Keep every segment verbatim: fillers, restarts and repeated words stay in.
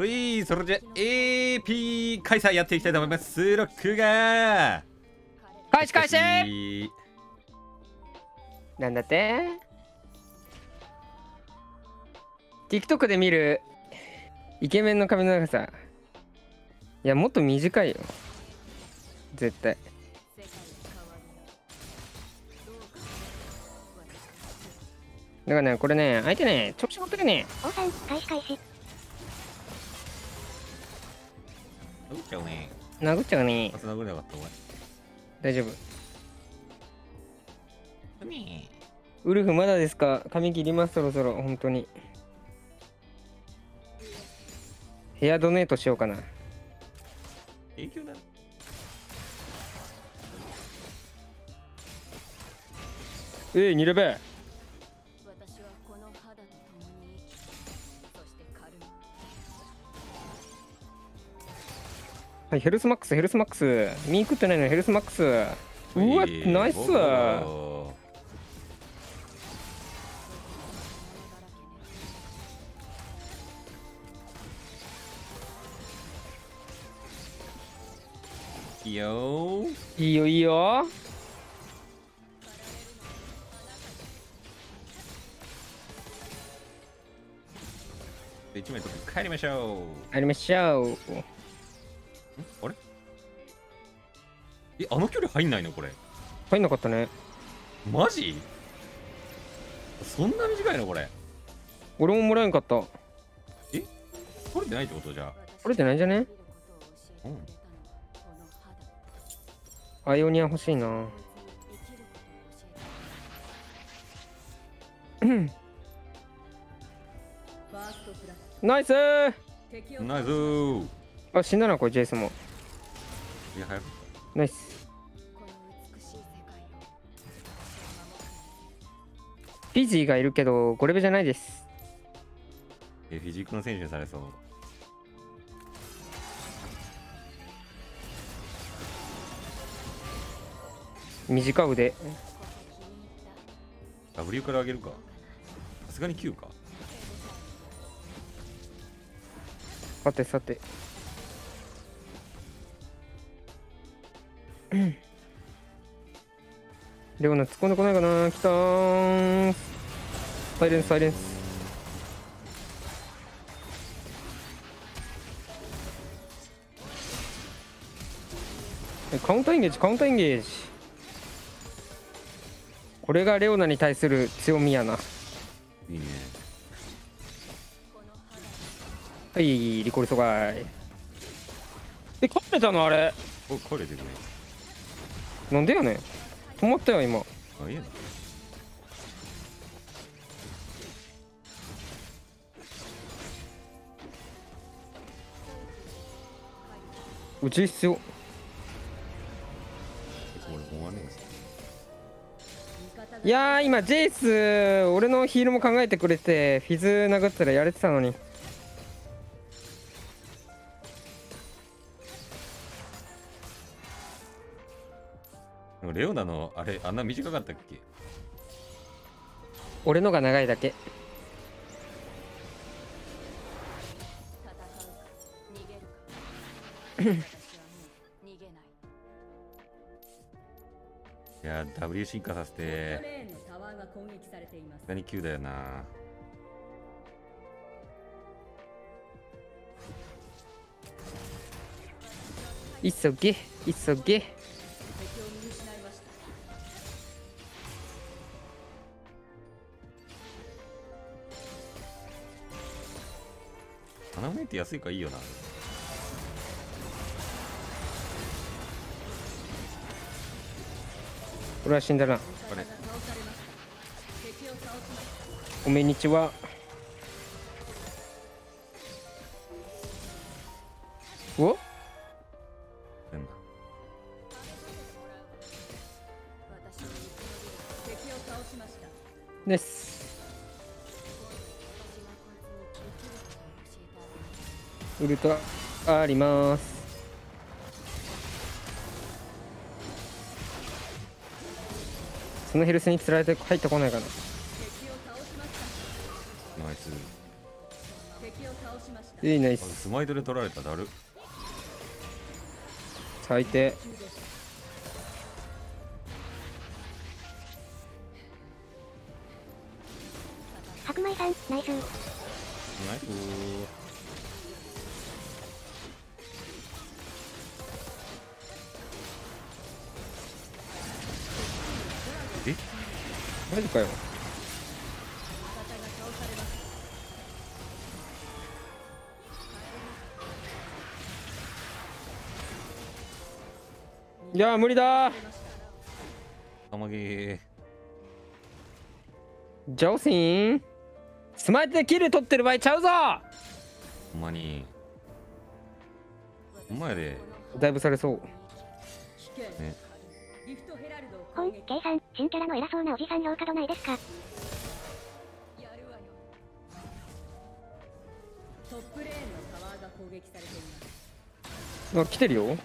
うい、それじゃ エーピー 開催やっていきたいと思います。ロックが開始開始。なんだって TikTok で見るイケメンの髪の長さ、いやもっと短いよ絶対。だからね、これね、相手ね、直射持ってるね。おうさん、開始開始。殴っちゃうね。殴っちゃうね。殴れなかった、お前。大丈夫。ねえ。ウルフ、まだですか？髪切ります、そろそろ、本当に。ヘアドネートしようかな。影響だ。ええ、にレベル。はい、ヘルスマックス、ヘルスマックス、ミー食ってないのにヘルスマックス。うわ、ナイス。いいよ、いいよ、いいよ。一枚取って帰りましょう。帰りましょう。あれ、え、あの距離入んないのこれ。入んなかったね。マジそんな短いのこれ。俺ももらえんかった。え、取れてないってことじゃ。取れてないんじゃね、うん、アイオニア欲しいな。ナイスーナイスー。あ、死んだなこれジェイスも。いや早く。ナイス。フィジーがいるけどゴレベじゃないです。え、フィジークの選手にされそう。短腕。W から上げるか。さすがにきゅうか。さてさて。レオナ突っ込んでこないかな。きたー。サイレンスサイレンス。カウンターエンゲージカウンターエンゲージ。これがレオナに対する強みやな。いいね。はい、リコリソガイで勝ってたのあれ。お、これでね。なんでやねん。止まったよ今。あ、いいや。うち必要。これ困るんです。いやー今ジェイス俺のヒールも考えてくれて、フィズ殴ったらやれてたのに。レオナのあれあんな短かったっけ。俺のが長いだけ。いや W 進化させて何級だよな。急げ急げ。花笛って安いからいいよな。俺は死んだな。おめにちは。お？なんだ。です。ウルトラあります。そのヘルスにつられて入ってこないかな。ナイス。いいね。スマイドで取られた。だる最低。白米さんナイスナイス。マジかよ。いやー無理だー。玉木ジョーシーンスマイトでキル取ってる場合ちゃうぞ。ほんまにお前でだいぶされそうね。コン、Kさん、新キャラの偉そうなおじさん廊下どないですか。あ、来てるよ。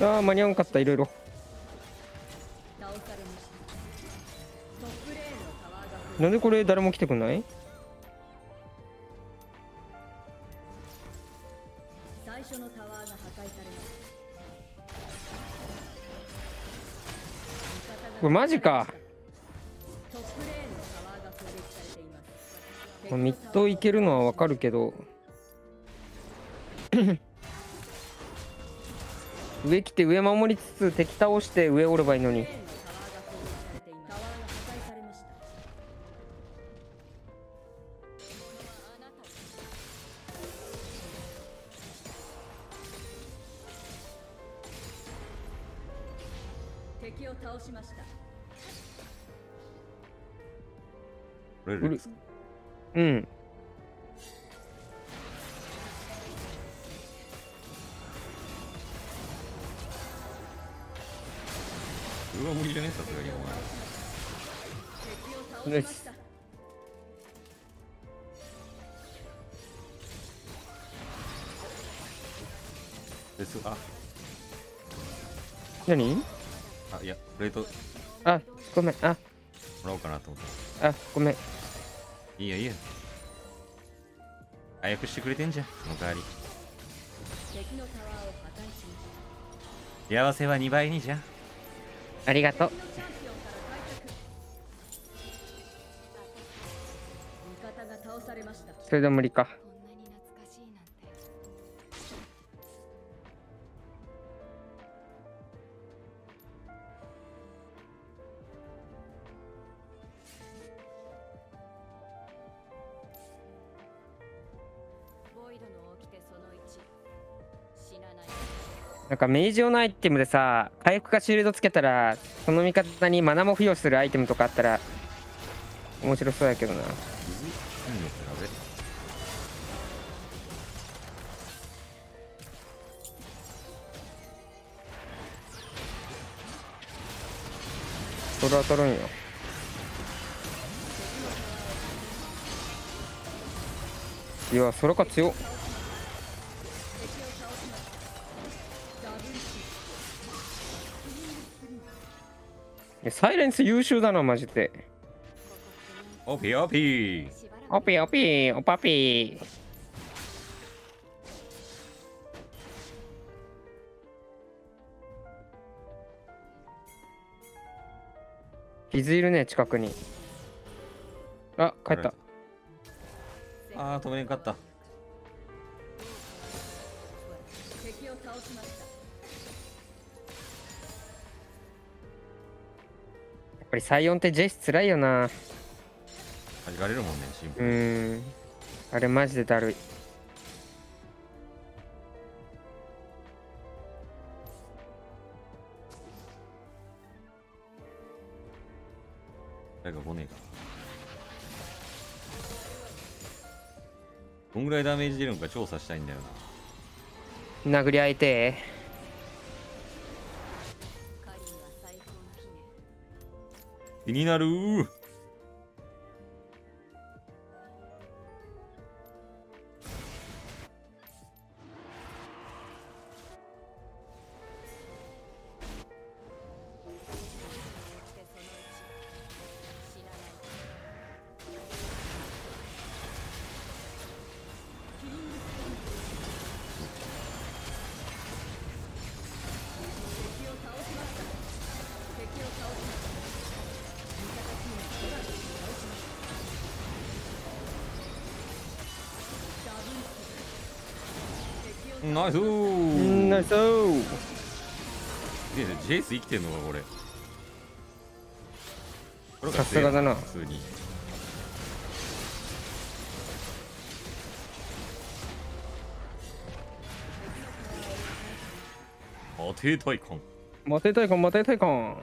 ああ、間に合わんかった、いろいろ。なんでこれ誰も来てくんない？これマジか。ミッドいけるのはわかるけど上来て上守りつつ敵倒して上おればいいのに。うん。うわ無理じゃねえさすがにお前。ですあ。何？あいやプレート。あごめんあ。もらおうかなと思った。あごめん。いいよいいよ。早くしてくれてんじゃん、その代わり。幸せはにばいにじゃん。ありがとう。それでも無理か。なんかメイジ用のアイテムでさ回復かシールドつけたらその味方にマナも付与するアイテムとかあったら面白そうやけどな。それは取るんよ。いやそれか強っ。サイレンス優秀だなマジで。オピオピオピオピオパピ。傷いるね近くに。あ帰った。ああ止めんかった。敵を倒しました。やっぱりサイオンってジェイスつらいよな。弾かれるもんねシンプルに。うんあれマジでだるい。誰か来ねえか。こんぐらいダメージ出るのか調査したいんだよな。殴り合いてえ。気になるー。ナイスーナイスー。ジェイス生きてんのかこれ。さすがだな。普通にマテータイカンマテータイカンマテータイカン。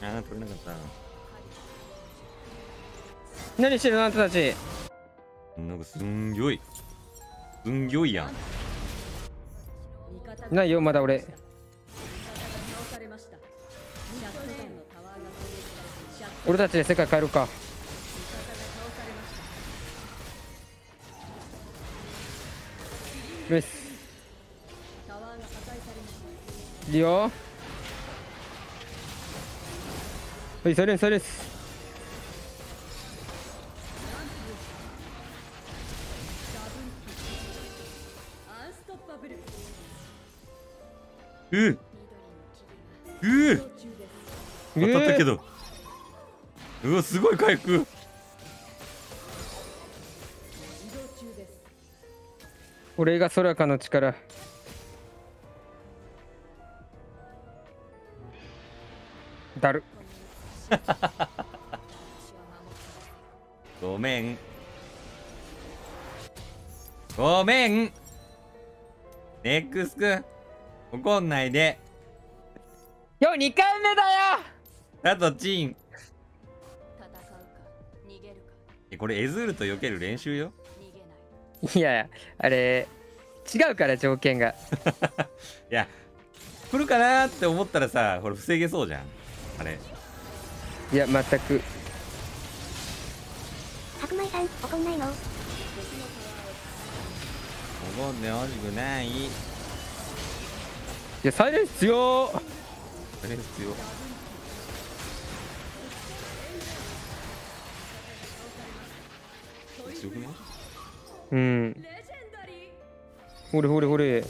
ああ取れなかった。何してるのあんたたち。なんかすんぎょいすんぎょいやん。ないよまだ俺。俺たちで世界変えるか。よしいいよ。はいそれですそれです。ううう当たったけど、うわすごい回復。これが空かの力。だるごめんごめんネックスくん怒んないでよ。にかいめだよあとチン。えこれエズールと避ける練習よ。いやあれ違うから条件がいや来るかなーって思ったらさこれ防げそうじゃんあれ。いや全く。白米さん怒んないの。怒んでほしくない。いやサイレンス必要サイレンス必要。強くない？うんほれほれほれ。なんか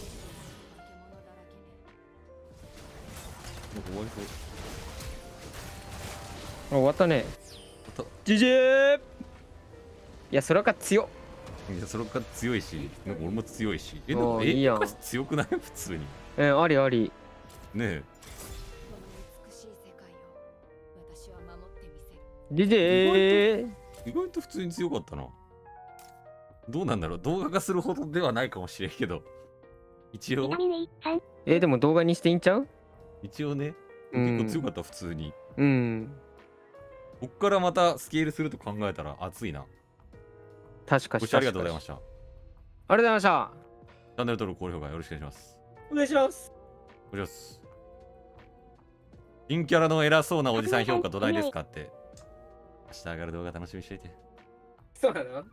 終わりそう。あ終わったね。ジジー。いやそらか強っ。いやそらか強いしなんか俺も強いしえでもえいいやん強くない普通に。えー、ありありねえ。でで意外と普通に強かったな。どうなんだろう動画化するほどではないかもしれんけど一応えー、でも動画にしていいんちゃう。一応ね結構強かった、うん、普通に。うんこっからまたスケールすると考えたら熱いな。確かに。ご視聴ありがとうございました。ありがとうございました。チャンネル登録高評価よろしくお願いします。お願いします。お願いします。新キャラの偉そうなおじさん評価どないですかって。明日上がる動画楽しみにしていて。そうなの